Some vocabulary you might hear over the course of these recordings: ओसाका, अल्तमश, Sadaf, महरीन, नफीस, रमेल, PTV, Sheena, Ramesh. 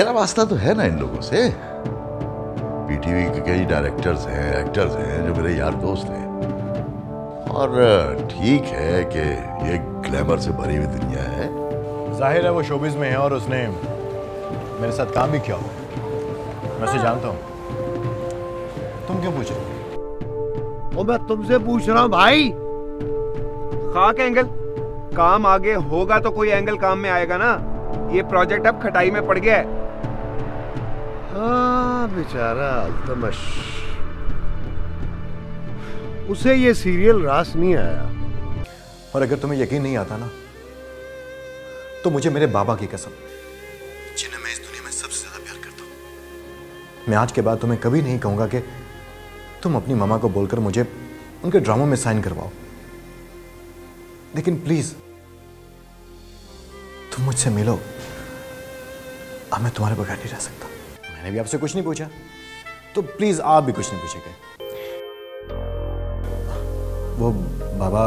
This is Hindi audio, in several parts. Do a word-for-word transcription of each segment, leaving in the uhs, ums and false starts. मेरा वास्ता तो है ना इन लोगों से। पीटीवी के कई डायरेक्टर्स हैं, एक्टर्स हैं जो मेरे यार दोस्त हैं। और ठीक है कि ये ग्लैमर से भरी हुई दुनिया है, जाहिर है वो शोबिज में है और उसने मेरे साथ काम भी किया हुआ, मैं उसे जानता हूँ। तुम क्यों पूछ रहे हो? ओ मैं तुमसे पूछ रहा हूँ भाई। खाक एंगल काम आगे होगा तो कोई एंगल काम में आएगा ना, ये प्रोजेक्ट अब खटाई में पड़ गया है। हाँ बेचारा अल्तमश, उसे ये सीरियल रास नहीं आया। और अगर तुम्हें यकीन नहीं आता ना तो मुझे मेरे बाबा की कसम, जिन्हें मैं इस दुनिया में सबसे ज्यादा प्यार करता हूँ, मैं आज के बाद तुम्हें कभी नहीं कहूंगा कि तुम अपनी मामा को बोलकर मुझे उनके ड्रामों में साइन करवाओ। लेकिन प्लीज तुम मुझसे मिलो, अब मैं तुम्हारे बगैर नहीं रह सकता। मैंने भी आपसे कुछ नहीं पूछा तो प्लीज आप भी कुछ नहीं पूछेंगे। वो बाबा,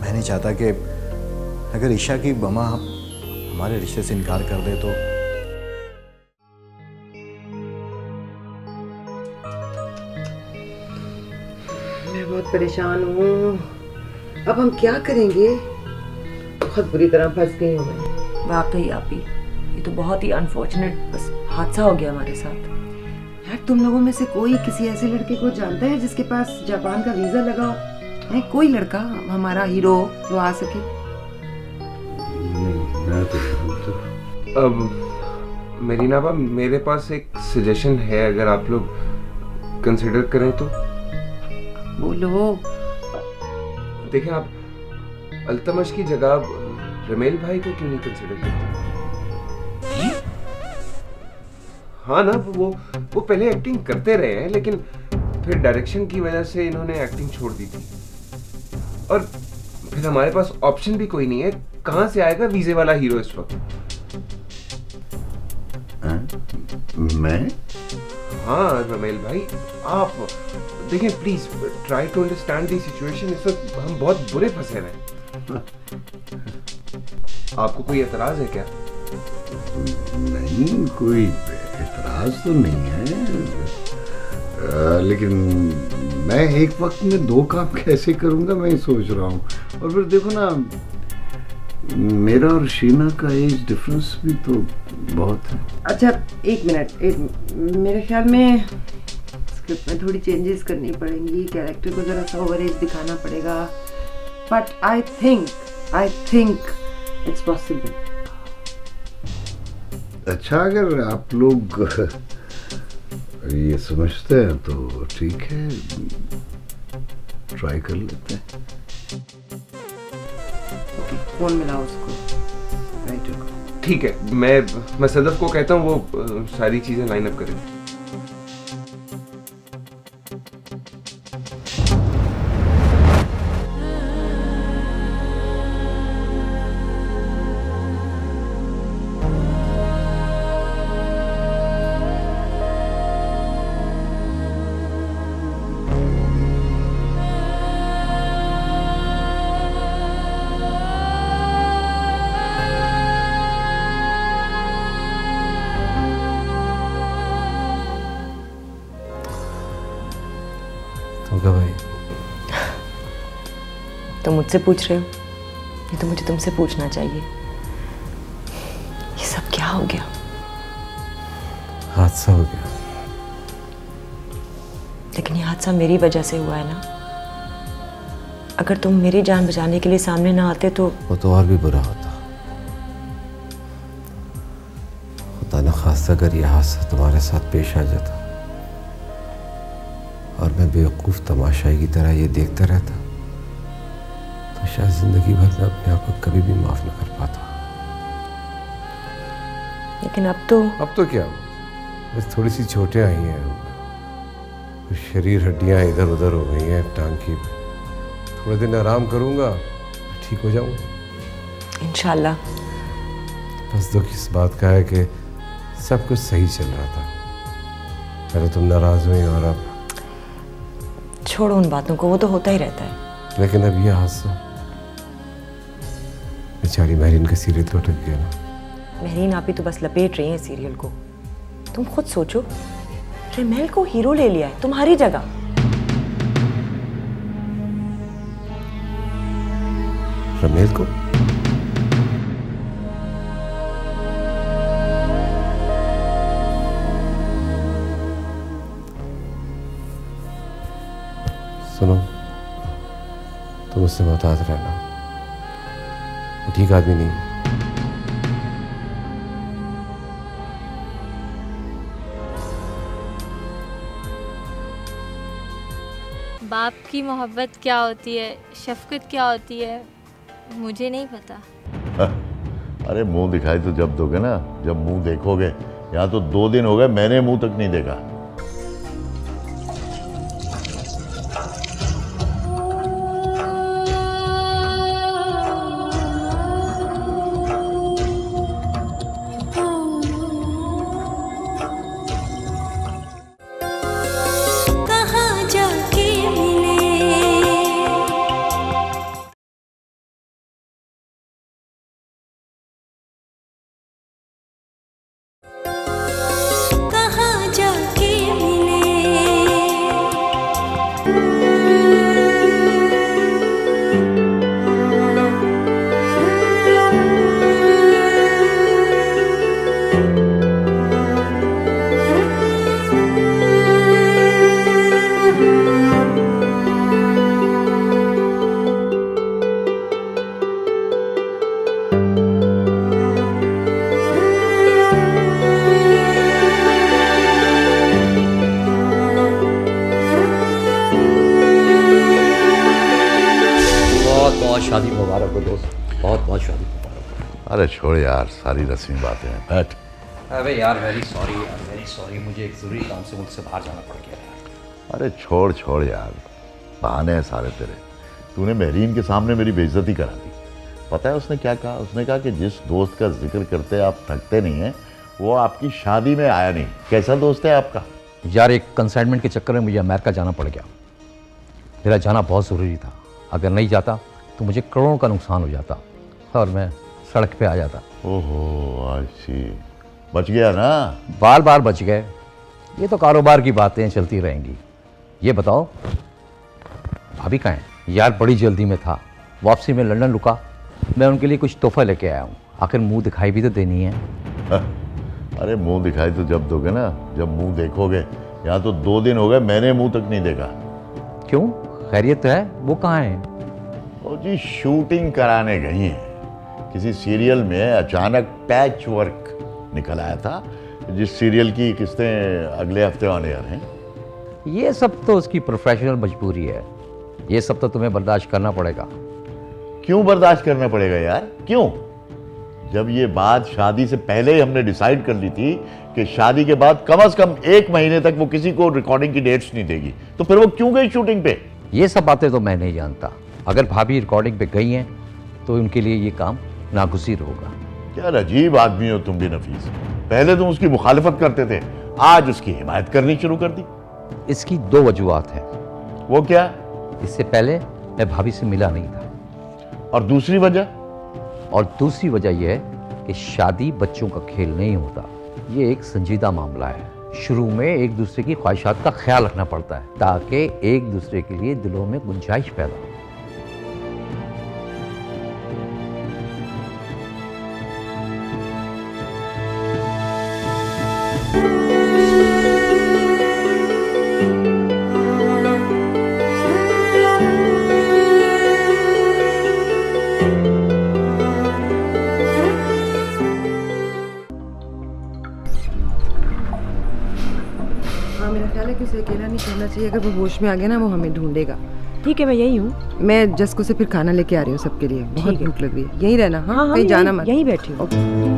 मैं नहीं चाहता कि अगर ईशा की मामा हमारे रिश्ते से इनकार कर दे तो। मैं बहुत परेशान हूँ, अब हम क्या करेंगे? बहुत बुरी तरह फंस गई हूँ मैं। वाकई आपी, ये तो बहुत ही अनफॉर्चुनेट बस हादसा हो गया हमारे साथ। यार तुम लोगों में से कोई किसी ऐसे लड़के को जानता है जिसके पास जापान का वीजा लगा हो? कोई लड़का हमारा हीरो वो आ सके? नहीं, तो अब मेरी नाबा, मेरे पास एक सजेशन है, अगर आप लोग कंसिडर करें तो। बोलो। देखें आप, अल्तमश की जगह रमेल भाई को क्यों नहीं कंसिडर करते? हाँ ना, वो वो पहले एक्टिंग करते रहे हैं लेकिन फिर डायरेक्शन की वजह से इन्होंने एक्टिंग छोड़ दी थी। और फिर हमारे पास ऑप्शन भी कोई नहीं है, कहाँ से आएगा वीजे वाला हीरो इस वक्त? मैं? हाँ रमेल भाई, आप देखिए please, try to understand the situation. इस वक्त हम बहुत बुरे फंसे हैं। आपको कोई एतराज है क्या? नहीं, कोई एतराज तो नहीं है, आ, लेकिन मैं एक वक्त में दो काम कैसे करूंगा मैं सोच रहा हूँ। और फिर देखो ना, मेरा और शीना का एज डिफरेंस भी तो बहुत है। अच्छा एक मिनट, एक मेरे ख्याल में में थोड़ी चेंजेस करनी पड़ेंगी, कैरेक्टर को जरा सा ओवरेज दिखाना पड़ेगा, but I think I think it's possible. अच्छा अगर आप लोग ये समझते हैं तो ठीक है, ट्राई कर लेते हैं। ओके, फोन मिलाओ उसको, राइटर को। ठीक है, मैं मैं सदफ को कहता हूँ वो सारी चीजें लाइन अप करें। तुम मुझसे पूछ रहे हो, ये तो मुझे तुमसे पूछना चाहिए। ये सब क्या हो गया? हादसा हो गया। लेकिन ये हादसा मेरी वजह से हुआ है ना, अगर तुम मेरी जान बचाने के लिए सामने ना आते तो वो तो और भी बुरा होता। खुदा न खास्ता अगर ये हादसा तुम्हारे साथ पेश आ जाता और मैं बेवकूफ़ तमाशाई की तरह ये देखता रहता तो शायद जिंदगी भर में अपने आप को कभी भी माफ न कर पाता। लेकिन अब तो अब तो क्या, बस थोड़ी सी चोटें आई हैं, तो शरीर हड्डियां इधर उधर हो गई हैं, टांग की। थोड़े दिन आराम करूंगा, ठीक हो जाऊंगा इंशाल्लाह। बस दुख इस बात का है कि सब कुछ सही चल रहा था, पहले तुम नाराज हुई और अब। छोड़ो उन बातों को, वो तो होता ही रहता है। लेकिन अब ये हादसा, बेचारी महरीन का सीरियत लटक गया ना। महरीन आप ही तो बस लपेट रही हैं सीरियल को। तुम खुद सोचो, रेमेल को हीरो ले लिया है तुम्हारी जगह। रेमेल को सुनो, तुम मुझसे मोहताज रहना, ठीक आदमी नहीं है। बाप की मोहब्बत क्या होती है, शफकत क्या होती है, मुझे नहीं पता। आ, अरे मुंह दिखाई तो जब दोगे ना, जब मुंह देखोगे। यहाँ तो दो दिन हो गए मैंने मुंह तक नहीं देखा। शादी मुबारक हो दोस्त, बहुत बहुत शादी मुबारक हो। अरे छोड़ यार सारी रस्मी बातें हैं, बैठ। अरे यार वेरी सॉरी यार, वेरी सॉरी, मुझे एक ज़रूरी काम से मुझसे बाहर जाना पड़ गया यार। अरे छोड़ छोड़ यार, बहाने हैं सारे तेरे। तूने महरीन के सामने मेरी बेइज्जती करा दी। पता है उसने क्या कहा? उसने कहा कि जिस दोस्त का जिक्र करते आप थकते नहीं हैं, वो आपकी शादी में आया नहीं। कैसा दोस्त है आपका? यार एक कंसाइनमेंट के चक्कर में मुझे अमेरिका जाना पड़ गया। मेरा जाना बहुत ज़रूरी था, अगर नहीं जाता तो मुझे करोड़ों का नुकसान हो जाता और मैं सड़क पे आ जाता। ओहो आशी, बच गया ना? बार बार बच गए। ये तो कारोबार की बातें चलती रहेंगी। ये बताओ भाभी कहाँ हैं? यार बड़ी जल्दी में था, वापसी में लंदन रुका। मैं उनके लिए कुछ तोहफा लेके आया हूँ, आखिर मुंह दिखाई भी तो देनी है। अरे मुंह दिखाई तो जब दोगे ना, जब मुँह देखोगे। यहाँ तो दो दिन हो गए मैंने मुँह तक नहीं देखा। क्यों, खैरियत तो है? वो कहाँ हैं? वो जी शूटिंग कराने गई हैं किसी सीरियल में। अचानक पैच वर्क निकल आया था, जिस सीरियल की किस्तें अगले हफ्ते ऑन एयर हैं। ये सब तो उसकी प्रोफेशनल मजबूरी है, ये सब तो तुम्हें बर्दाश्त करना पड़ेगा। क्यों बर्दाश्त करना पड़ेगा यार, क्यों? जब ये बात शादी से पहले ही हमने डिसाइड कर ली थी कि शादी के बाद कम अज़ कम एक महीने तक वो किसी को रिकॉर्डिंग की डेट्स नहीं देगी, तो फिर वो क्यों गई शूटिंग पे? ये सब बातें तो मैं नहीं जानता। अगर भाभी रिकॉर्डिंग पे गई हैं तो उनके लिए ये काम नागुज़ीर होगा। क्या अजीब आदमी हो तुम भी नफीस। पहले तुम उसकी मुखालफत करते थे, आज उसकी हिमायत करनी शुरू कर दी। इसकी दो वजूहत हैं। वो क्या? इससे पहले मैं भाभी से मिला नहीं था। और दूसरी वजह? और दूसरी वजह यह है कि शादी बच्चों का खेल नहीं होता। ये एक संजीदा मामला है। शुरू में एक दूसरे की ख्वाहिशात का ख्याल रखना पड़ता है ताकि एक दूसरे के लिए दिलों में गुंजाइश पैदा हो। चाहिए, अगर वो होश में आ गया ना वो हमें ढूंढेगा। ठीक है मैं यही हूँ। मैं जस्को से फिर खाना लेके आ रही हूँ सबके लिए, बहुत भूख लग रही है। यहीं रहना। हाँ, हाँ, कहीं जाना मत। यहीं बैठी हूँ।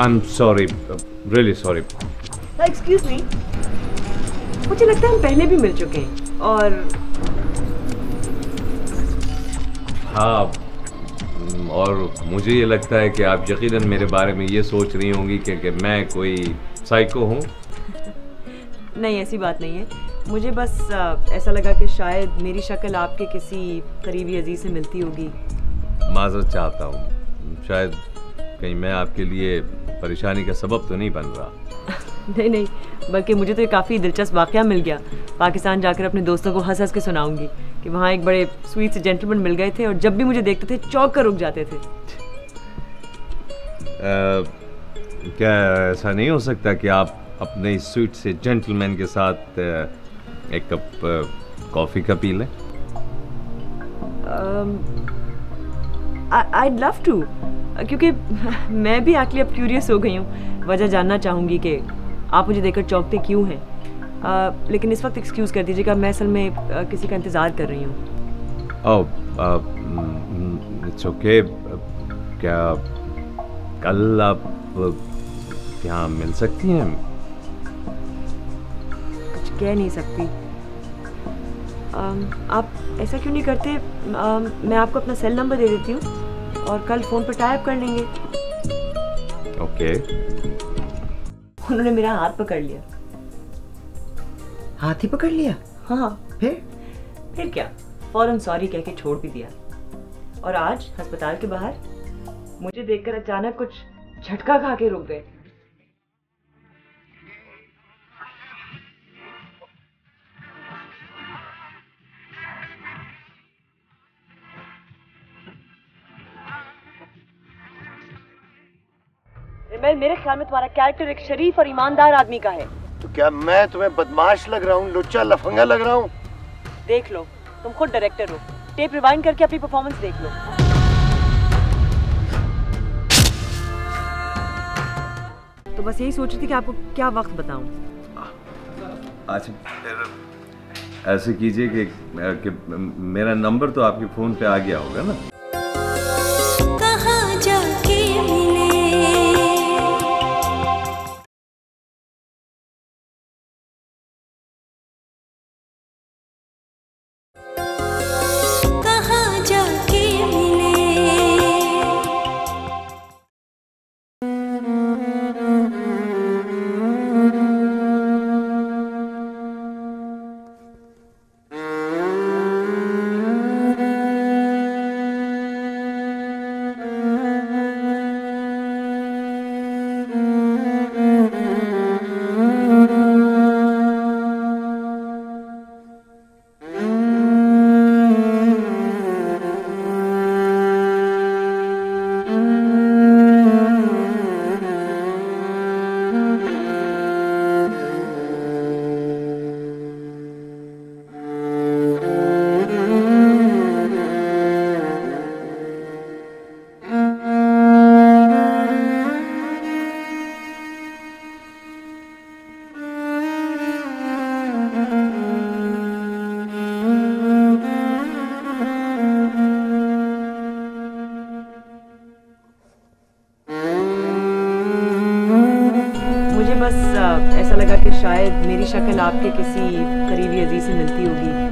I'm sorry, really sorry. Excuse me. मुझे लगता है हम पहले भी मिल चुके हैं और हाँ, और मुझे ये लगता है कि आप यकीनन मेरे बारे में ये सोच रही होंगी कि, कि मैं कोई साइको हूँ। नहीं, ऐसी बात नहीं है। मुझे बस आ, ऐसा लगा कि शायद मेरी शक्ल आपके किसी करीबी अजीज से मिलती होगी। माजरत चाहता हूँ, शायद कहीं मैं आपके लिए परेशानी का सबब तो नहीं बन रहा। नहीं नहीं, बल्कि मुझे तो ये काफ़ी दिलचस्प वाक़या मिल गया। पाकिस्तान जाकर अपने दोस्तों को हंस हंस के सुनाऊंगी कि वहाँ एक बड़े स्वीट से जेंटलमैन मिल गए थे और जब भी मुझे देखते थे चौंक कर रुक जाते थे। आ, क्या ऐसा नहीं हो सकता कि आप अपने स्वीट से जेंटलमैन के साथ एक कप कॉफ़ी का पी लें? I'd love to, क्योंकि मैं भी एक्चुअली अब क्यूरियस हो गई हूँ। वजह जानना चाहूँगी कि आप मुझे देखकर चौंकते क्यों हैं। uh, लेकिन इस वक्त एक्सक्यूज़ कर दीजिएगा, मैं असल में uh, किसी का इंतज़ार कर रही हूँ। Oh, it's okay. क्या कल आप यहाँ मिल सकती हैं? कुछ कह नहीं सकती। uh, आप ऐसा क्यों नहीं करते, uh, मैं आपको अपना सेल नंबर दे देती हूँ और कल फ़ोन पर टाइप कर लेंगे। ओके। उन्होंने मेरा हाथ पकड़ लिया। हाथ ही पकड़ लिया? हाँ। फिर? फिर क्या, फौरन सॉरी कह के छोड़ भी दिया। और आज हस्पताल के बाहर मुझे देखकर अचानक कुछ झटका खा के रुक गए। मेरे ख्याल में तुम्हारा कैरेक्टर एक शरीफ और ईमानदार आदमी का है। तो क्या मैं तुम्हें बदमाश लग रहा हूँ, लुच्चा लफंगा लग रहा हूँ? देख लो, तुम खुद डायरेक्टर हो। टेप रिवाइंड करके अपनी परफॉर्मेंस देख लो। तो बस यही सोच रही थी कि आपको क्या वक्त बताऊं। अच्छा, ऐसे कीजिए कि, कि मेरा नंबर तो आपके फोन पे आ गया होगा ना। ऐसा लगा कि शायद मेरी शक्ल आपके किसी करीबी अजीज से मिलती होगी।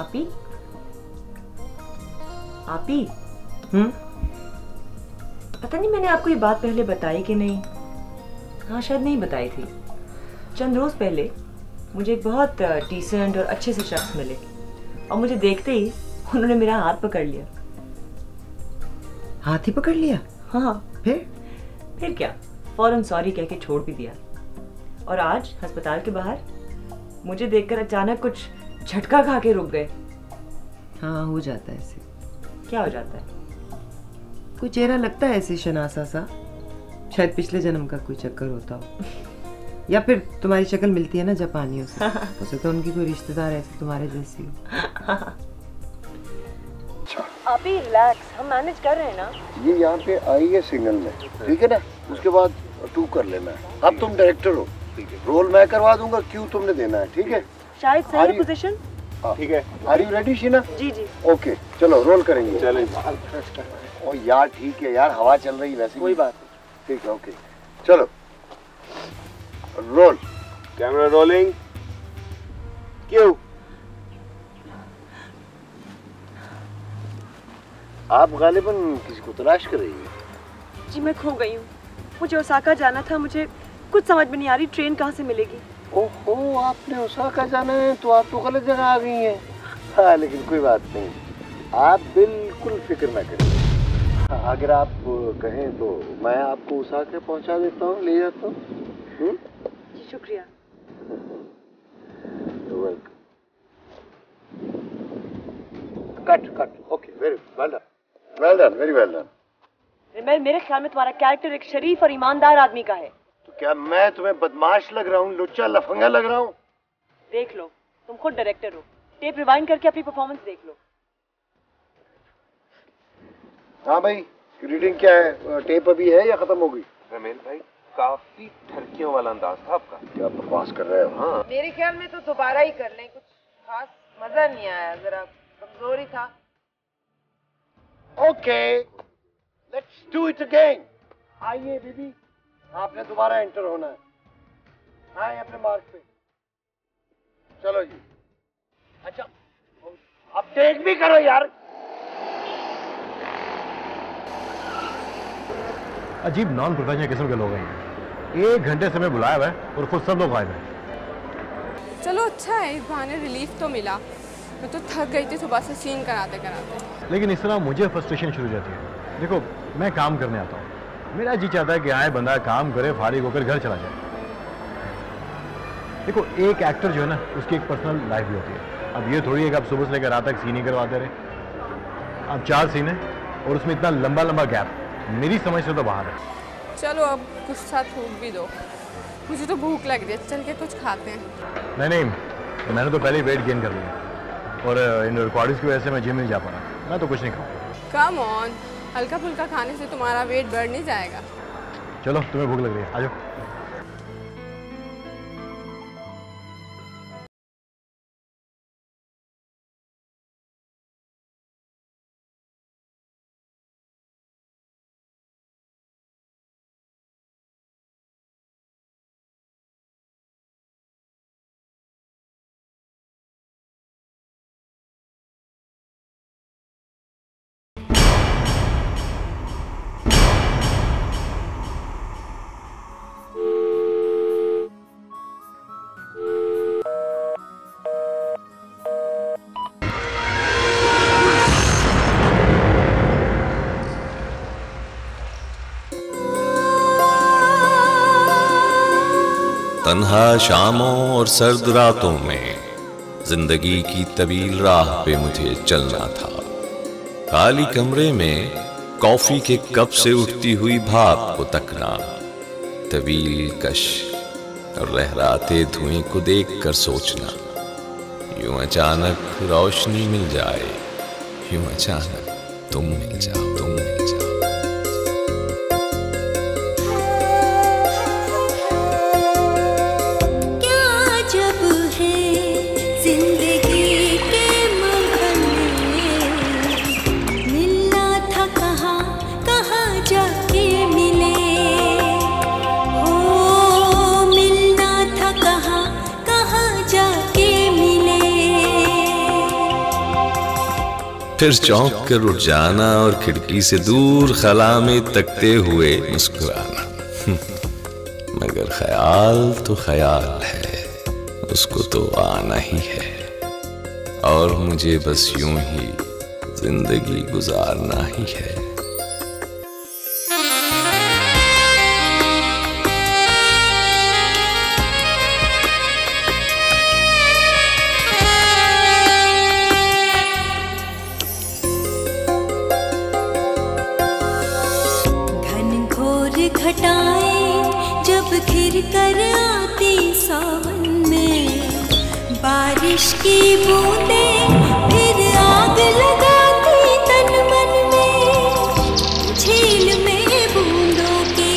आपी? आपी? हम्म? पता नहीं मैंने आपको ये बात पहले बताई कि नहीं। हाँ, शायद नहीं बताई थी। चंद रोज़ पहले मुझे एक बहुत डिसेंट और अच्छे से शख्स मिले और मुझे देखते ही उन्होंने मेरा हाथ पकड़ लिया। हाथ ही पकड़ लिया? हाँ। फिर? फिर क्या, फौरन सॉरी कह के छोड़ भी दिया। और आज हस्पताल के बाहर मुझे देखकर अचानक कुछ झटका खा के रुक गए। हाँ, हो जाता है ऐसे। क्या हो जाता है? कोई चेहरा लगता है ऐसे शनासा सा, शायद पिछले जन्म का कोई चक्कर होता हो। या फिर तुम्हारी शक्ल मिलती है ना जापानियों से, हो सकता है उनकी कोई रिश्तेदार ऐसे तुम्हारे जैसी हो। आप ही रिलैक्स, हम मैनेज कर रहे हैं ना। ये यहाँ पे आई है सिग्नल में, ठीक है ना? उसके बाद और तू कर लेना। अब तुम डायरेक्टर हो, रोल मैं करवा दूंगा, क्यों तुमने देना है, ठीक है? शायद सही पोजीशन, ठीक है? Are you ready Sheena? जी जी। ओके चलो रोल करेंगे। चलें। ओ यार ठीक है यार, हवा चल रही है वैसे, कोई बात नहीं, ठीक है? ओके चलो रोल। Camera rolling. क्यों आप गालिबन किसी को तलाश कर रही है? जी मैं खो गई हूँ, मुझे ओसाका जाना था, मुझे कुछ समझ में नहीं आ रही ट्रेन कहाँ से मिलेगी। ओहो आपने ओसाका जाना है तो आप तो गलत जगह आ गई हैं। हाँ लेकिन कोई बात नहीं, आप बिल्कुल फिक्र ना करें, अगर आप कहें तो मैं आपको ओसाका पहुंचा देता हूँ, ले जाता हूँ। जी शुक्रिया। Cut cut. Okay very well done, well done, very well done. रिमेल मेरे ख्याल में तुम्हारा कैरेक्टर एक शरीफ और ईमानदार आदमी का है। तो क्या मैं तुम्हें बदमाश लग रहा हूँ, लुच्चा लफंगा लग रहा हूँ? देख लो तुम खुद डायरेक्टर हो, टेप रिवाइंड करके अपनी परफॉर्मेंस देख लो। हाँ भाई रीडिंग क्या है, टेप अभी है या खत्म हो गई? रमेल भाई काफी ठरकियों वाला अंदाज था आपका, क्या बकवास कर रहे हो? हाँ मेरे ख्याल में तो दोबारा ही कर लें, कुछ खास मजा नहीं आया, जरा कमजोरी था। Okay Let's do it again. आइए बीबी, आपने दोबारा एंटर होना है। आए अपने मार्क पे। चलो जी। अच्छा अब टेक भी करो यार। अजीब नॉन पुरतानिया किस्म के लोग हैं। एक घंटे समय बुलाया हुआ है और खुद सब लोग आए हैं। चलो अच्छा है, इस बहाने रिलीफ तो मिला। मैं तो थक गई थी सुबह से सीन कराते कराते। लेकिन इस तरह मुझे फ्रस्ट्रेशन शुरू हो जाती है। देखो मैं काम करने आता हूँ, मेरा जी चाहता है कि आए बंदा काम करे, फारिग होकर घर चला जाए। देखो एक एक्टर जो है ना उसकी एक पर्सनल लाइफ भी होती है। अब ये थोड़ी है कि आप सुबह से लेकर रात तक सीन ही करवाते रहे। अब चार सीन है और उसमें इतना लंबा लंबा गैप मेरी समझ से तो बाहर है। चलो अब गुस्सा थूक भी दो, मुझे तो भूख लग रही है, चल के कुछ खाते हैं। नहीं नहीं मैंने तो पहले वेट गेन कर लिया और इन रिकॉर्डिंग्स की वजह से मैं जिम नहीं जा पा रहा, मैं तो कुछ नहीं खाऊँ। कम ऑन, हल्का फुल्का खाने से तुम्हारा वेट बढ़ नहीं जाएगा। चलो तुम्हें भूख लग रही है, आ जाओ। तन्हा शामों और सर्द रातों में जिंदगी की तवील राह पे मुझे चलना था। खाली कमरे में कॉफी के कप से उठती हुई भाप को तकना, तवील कश और लहराते धुएं को देखकर सोचना, यूं अचानक रोशनी मिल जाए, यूं अचानक तुम मिल जाओ, तुम मिल जाओ। फिर चौंक कर उठ जाना और खिड़की से दूर खला में तकते हुए मुस्कुराना, मगर ख्याल तो ख्याल है, उसको तो आना ही है और मुझे बस यूं ही जिंदगी गुजारना ही है। झील में बूंदों की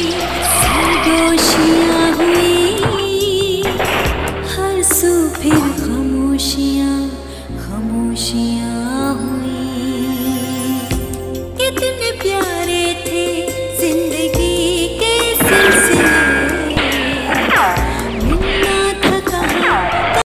फिर खामोशियाँ खामोशियाँ